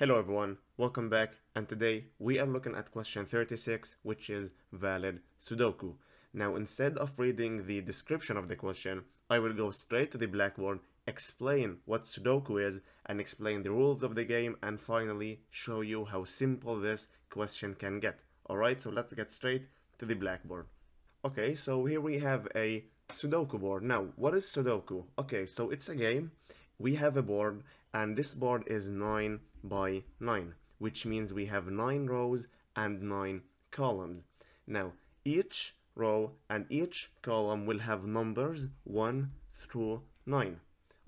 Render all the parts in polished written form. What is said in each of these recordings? Hello everyone, welcome back, and today we are looking at question 36, which is valid Sudoku. Now, instead of reading the description of the question, I will go straight to the blackboard, explain what Sudoku is and explain the rules of the game, and finally show you how simple this question can get. Alright, so let's get straight to the blackboard. Okay, so here we have a Sudoku board. Now, what is Sudoku? Okay, so it's a game. We have a board, and this board is 9 by 9, which means we have 9 rows and 9 columns. Now, each row and each column will have numbers 1 through 9.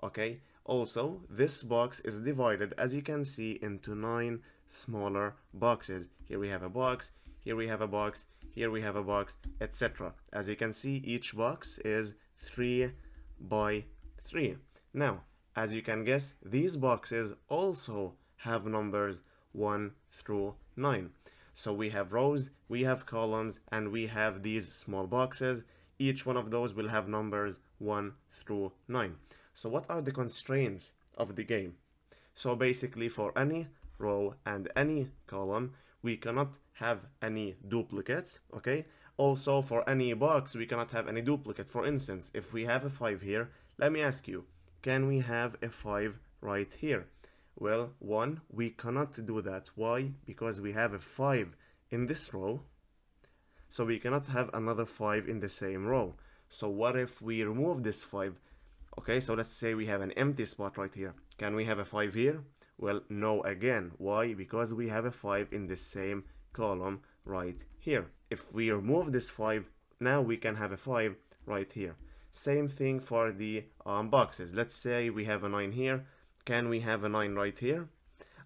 Okay, also this box is divided, as you can see, into 9 smaller boxes. Here we have a box, here we have a box, here we have a box, etc. As you can see, each box is 3 by 3. Now, as you can guess, these boxes also have numbers 1 through 9. So we have rows, we have columns, and we have these small boxes. Each one of those will have numbers 1 through 9. So what are the constraints of the game? So basically, for any row and any column, we cannot have any duplicates, okay? Also, for any box, we cannot have any duplicate. For instance, if we have a 5 here, let me ask you, can we have a 5 right here? Well, one, we cannot do that. Why? Because we have a 5 in this row, so we cannot have another 5 in the same row. So what if we remove this 5? Okay, so let's say we have an empty spot right here. Can we have a 5 here? Well, no again. Why? Because we have a 5 in the same column right here. If we remove this 5, now we can have a 5 right here. Same thing for the boxes. Let's say we have a 9 here. Can we have a 9 right here?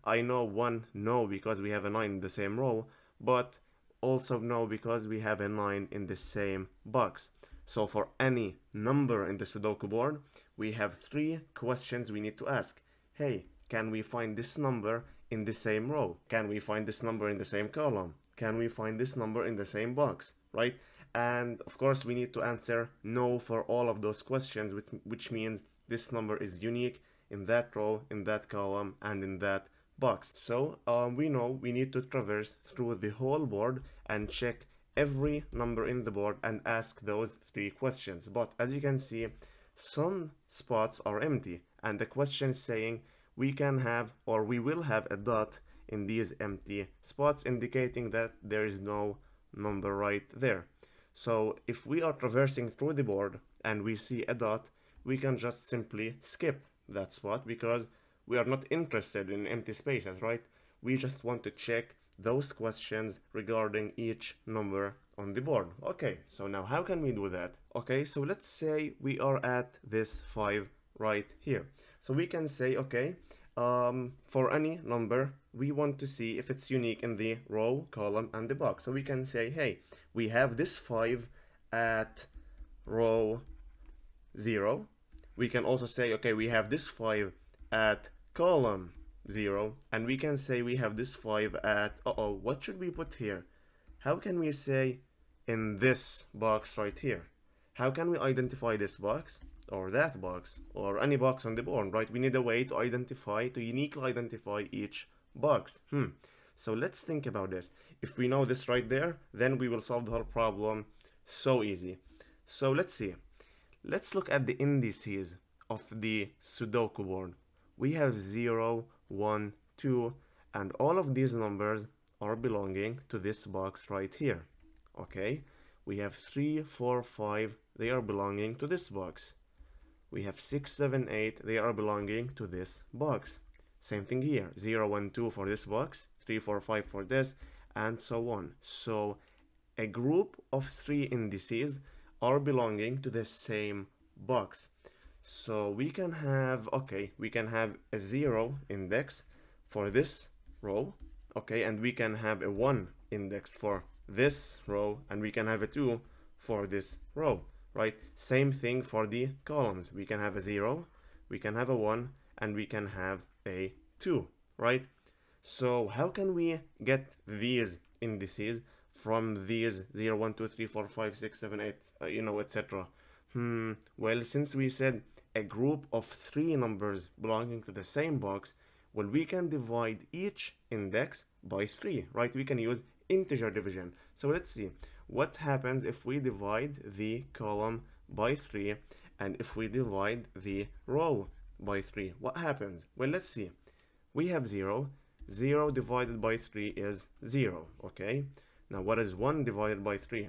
I know one, no, because we have a 9 in the same row, but also no, because we have a 9 in the same box. So for any number in the Sudoku board, we have 3 questions we need to ask. Hey, can we find this number in the same row? Can we find this number in the same column? Can we find this number in the same box, right? And of course, we need to answer no for all of those questions, which means this number is unique in that row, in that column, and in that box. So we know we need to traverse through the whole board and check every number in the board and ask those 3 questions. But as you can see, some spots are empty, and the question is saying we can have, or we will have, a dot in these empty spots, indicating that there is no number right there. So if we are traversing through the board and we see a dot, we can just simply skip that spot because we are not interested in empty spaces, right? We just want to check those questions regarding each number on the board. Okay, so now how can we do that? Okay, so let's say we are at this 5 right here. So we can say, okay, for any number, we want to see if it's unique in the row, column, and the box. So we can say, hey, we have this 5 at row 0. We can also say, okay, we have this 5 at column 0. And we can say we have this 5 at, what should we put here? How can we say in this box right here? How can we identify this box? Or that box, or any box on the board, right? We need a way to identify, to uniquely identify each box. So let's think about this. If we know this right there, then we will solve the whole problem so easy. So let's see. Let's look at the indices of the Sudoku board. We have 0, 1, 2, and all of these numbers are belonging to this box right here. Okay, we have 3, 4, 5, they are belonging to this box. We have 6, 7, 8, they are belonging to this box. Same thing here, 0, 1, 2 for this box, 3, 4, 5 for this, and so on. So a group of 3 indices are belonging to the same box. So we can have, okay, we can have a 0 index for this row, okay, and we can have a 1 index for this row, and we can have a 2 for this row. Right, same thing for the columns. We can have a 0, we can have a 1, and we can have a 2, right? So how can we get these indices from these 0, 1, 2, 3, 4, 5, 6, 7, 8, etc.? Well, since we said a group of 3 numbers belonging to the same box, Well, we can divide each index by 3, right? We can use integer division. So let's see what happens if we divide the column by 3 and if we divide the row by 3. What happens? Well, let's see. We have 0. 0 divided by 3 is 0, okay? Now, what is 1 divided by 3?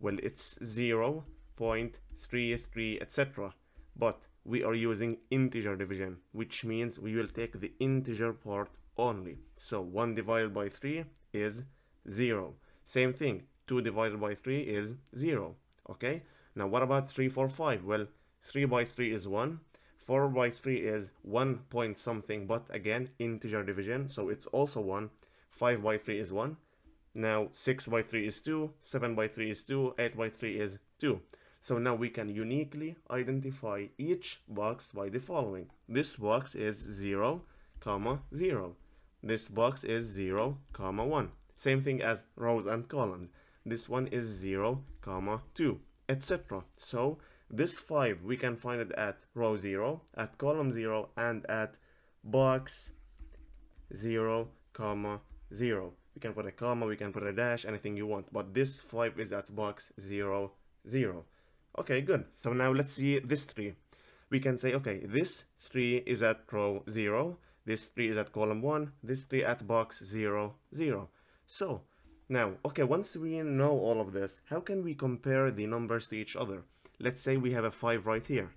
Well, it's 0.33, etc. But we are using integer division, which means we will take the integer part only. So 1 divided by 3 is 0. Same thing, 2 divided by 3 is 0, okay? Now, what about 3, 4, 5? Well, 3 by 3 is 1. 4 by 3 is 1 point something, but again, integer division, so it's also 1. 5 by 3 is 1. Now, 6 by 3 is 2. 7 by 3 is 2. 8 by 3 is 2. So now we can uniquely identify each box by the following. This box is 0, 0. This box is 0, 1. Same thing as rows and columns. This one is 0, 2, etc. So this 5, we can find it at row 0, at column 0, and at box 0, 0. We can put a comma, we can put a dash, anything you want. But this 5 is at box 0, 0. Okay, good. So now let's see this 3. We can say, okay, this 3 is at row 0, this 3 is at column 1, this 3 at box 0, 0. So now, okay, once we know all of this, how can we compare the numbers to each other? Let's say we have a 5 right here.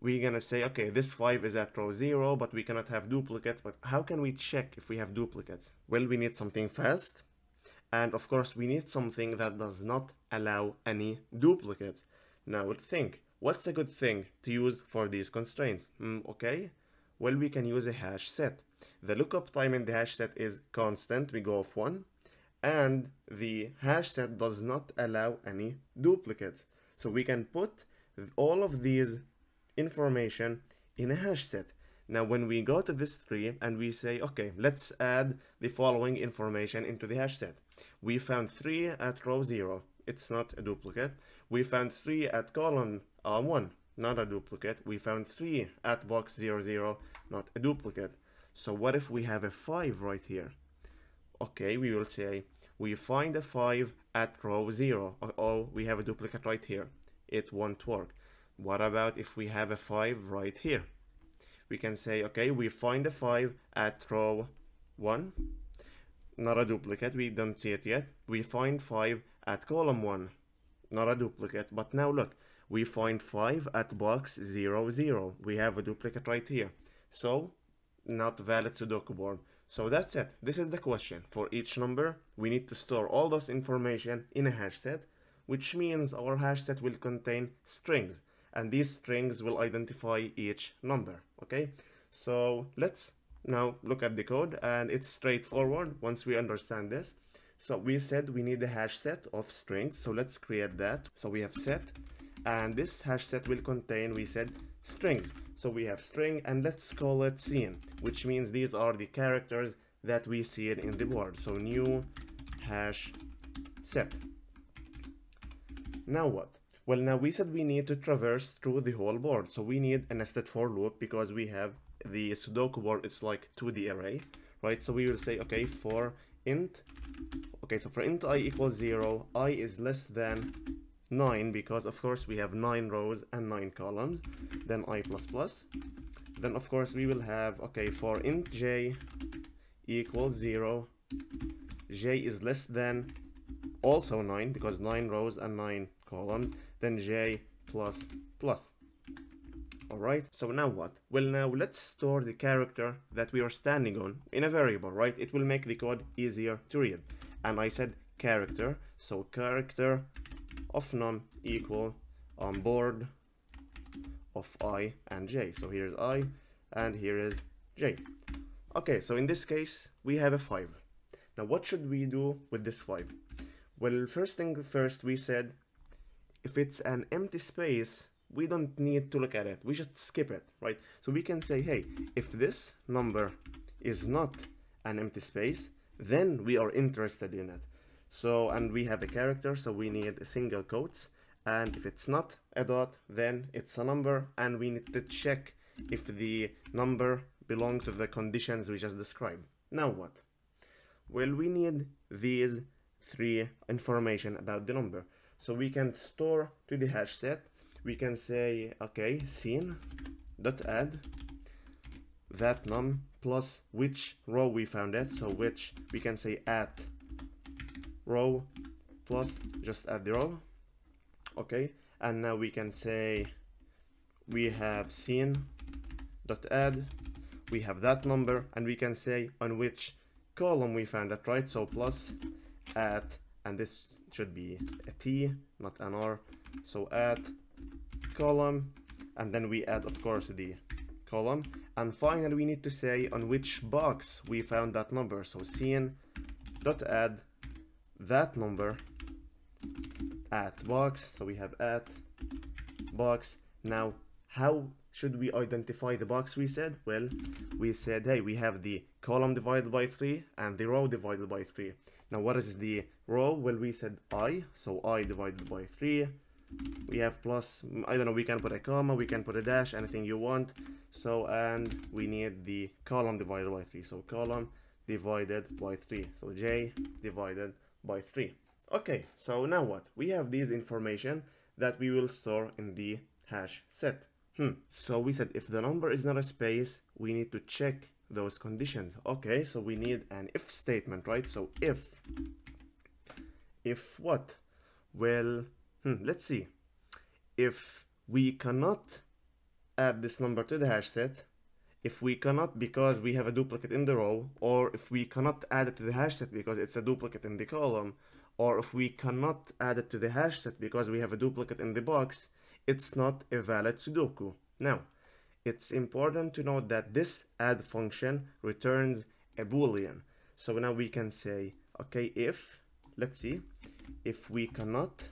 We're gonna say, okay, this 5 is at row 0, but we cannot have duplicates. But how can we check if we have duplicates? Well, we need something fast. And of course, we need something that does not allow any duplicates. Now think, what's a good thing to use for these constraints? Okay, well, we can use a hash set. The lookup time in the hash set is constant, we go off 1. And the hash set does not allow any duplicates. So we can put all of these information in a hash set. Now, when we go to this 3 and we say, okay, let's add the following information into the hash set. We found 3 at row 0. It's not a duplicate. We found 3 at column 1. Not a duplicate. We found 3 at box 0, 0. Not a duplicate. So what if we have a 5 right here? Okay, we will say we find a 5 at row 0. Oh, we have a duplicate right here. It won't work. What about if we have a 5 right here? We can say, okay, we find a 5 at row 1. Not a duplicate. We don't see it yet. We find 5 at column 1. Not a duplicate. But now look, we find 5 at box 0, 0. We have a duplicate right here. So, not valid Sudoku board. So that's it. This is the question. For each number, we need to store all those information in a hash set, which means our hash set will contain strings, and these strings will identify each number. Okay, so let's now look at the code, and it's straightforward once we understand this. So we said we need a hash set of strings, so let's create that. So we have set, and this hash set will contain, we said, strings. So we have string, and let's call it seen, which means these are the characters that we see it in the board. So new hash set. Now what? Well, now we said we need to traverse through the whole board. So we need a nested for loop because we have the Sudoku board. It's like 2D array, right? So we will say, okay, for int, okay, so for int I equals 0, I is less than 9, because of course we have 9 rows and 9 columns, then I++. Then of course we will have, okay, for int j equals 0, j is less than also 9, because 9 rows and 9 columns, then j++. Alright, so now what? Well, now let's store the character that we are standing on in a variable, right? It will make the code easier to read. And I said character, so character of none equal on board of I and j. So here's I and here is j. Okay, so in this case we have a 5. Now what should we do with this 5? Well, first thing first, we said if it's an empty space, we don't need to look at it, we just skip it, right? So we can say, hey, if this number is not an empty space, then we are interested in it. So, and we have a character, so we need a single quotes, and if it's not a dot, then it's a number, and we need to check if the number belong to the conditions we just described. Now what? Well, we need these three information about the number. So we can store to the hash set. We can say, okay, scene.add that num plus which row we found it. So which, we can say at row plus just add the row. Okay, and now we can say we have scene.add, we have that number, and we can say on which column we found that, right? So plus at, and this should be a T, not an R. So at column, and then we add of course the column, and finally we need to say on which box we found that number. So scene.add that number at box. So we have at box. Now how should we identify the box? We said, well, we said, hey, we have the column divided by 3 and the row divided by 3. Now what is the row? Well, we said I, so I divided by 3. We have plus, I don't know, we can put a comma, we can put a dash, anything you want. So, and we need the column divided by 3, so column divided by 3, so J divided by 3. Okay, so now what? We have these information that we will store in the hash set. So we said if the number is not a space, we need to check those conditions. Okay, so we need an if statement, right? So if what? Well, let's see. If we cannot add this number to the hash set, if we cannot because we have a duplicate in the row, or if we cannot add it to the hash set because it's a duplicate in the column, or if we cannot add it to the hash set because we have a duplicate in the box, it's not a valid Sudoku. Now, it's important to note that this add function returns a Boolean. So now we can say, okay, if, let's see, if we cannot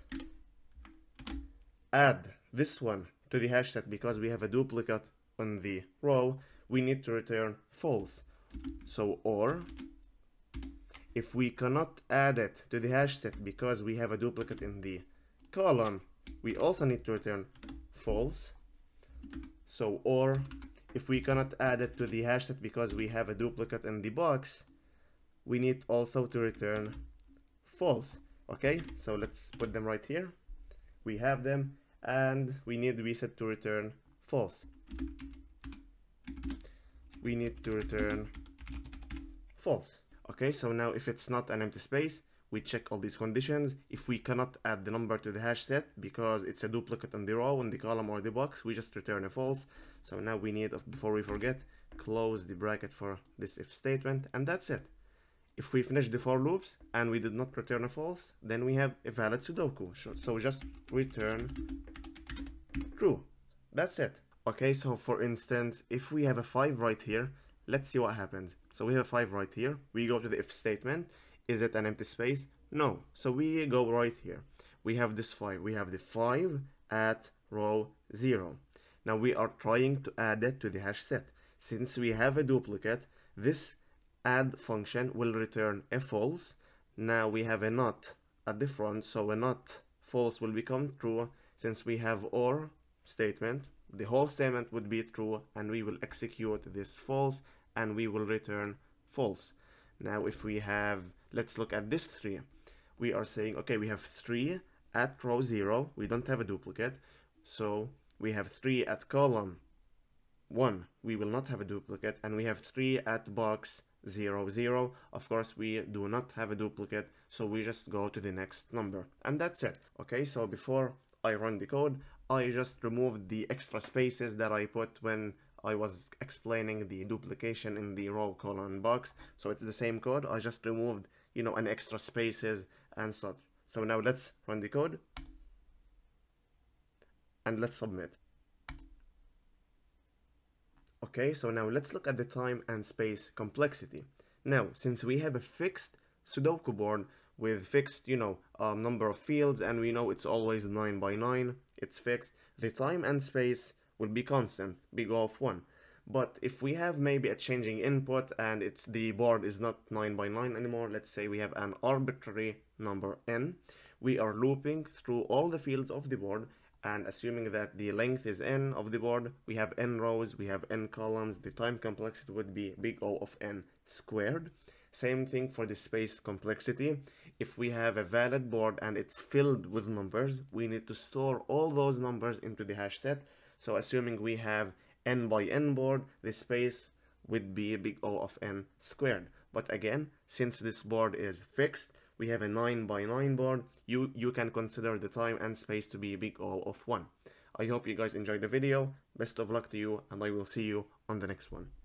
add this one to the hash set because we have a duplicate on the row, we need to return false. So or, if we cannot add it to the hash set because we have a duplicate in the column, we also need to return false. So or, if we cannot add it to the hash set because we have a duplicate in the box, we need also to return false. Okay, so let's put them right here. We have them, and we need reset to return false. We need to return false. Okay, so now if it's not an empty space, we check all these conditions. If we cannot add the number to the hash set because it's a duplicate on the row, on the column, or the box, we just return a false. So now we need, before we forget, close the bracket for this if statement, and that's it. If we finish the for loops and we did not return a false, then we have a valid Sudoku. So just return true. That's it. Okay, so for instance, if we have a 5 right here, let's see what happens. So we have a 5 right here. We go to the if statement. Is it an empty space? No. So we go right here. We have this 5. We have the 5 at row 0. Now we are trying to add it to the hash set. Since we have a duplicate, this add function will return a false. Now we have a not at the front, so a not false will become true. Since we have or statement, the whole statement would be true, and we will execute this false, and we will return false. Now if we have, let's look at this 3. We are saying, okay, we have 3 at row 0. We don't have a duplicate. So we have 3 at column 1. We will not have a duplicate. And we have 3 at box 0, 0. Of course, we do not have a duplicate. So we just go to the next number. And that's it. Okay, so before I run the code, I just removed the extra spaces that I put when I was explaining the duplication in the row, column, box. So it's the same code. I just removed, you know, an extra spaces and such. So now let's run the code and let's submit. Okay, so now let's look at the time and space complexity. Now, since we have a fixed Sudoku board with fixed, you know, number of fields, and we know it's always 9 by 9, it's fixed, the time and space will be constant, big O of 1. But if we have maybe a changing input and it's the board is not 9 by 9 anymore, let's say we have an arbitrary number n, we are looping through all the fields of the board and assuming that the length is n of the board, we have n rows, we have n columns, the time complexity would be big O of n squared. Same thing for the space complexity. If we have a valid board and it's filled with numbers, we need to store all those numbers into the hash set. So assuming we have n by n board, the space would be big O of n squared. But again, since this board is fixed, we have a 9 by 9 board, you can consider the time and space to be big O of 1. I hope you guys enjoyed the video. Best of luck to you, and I will see you on the next one.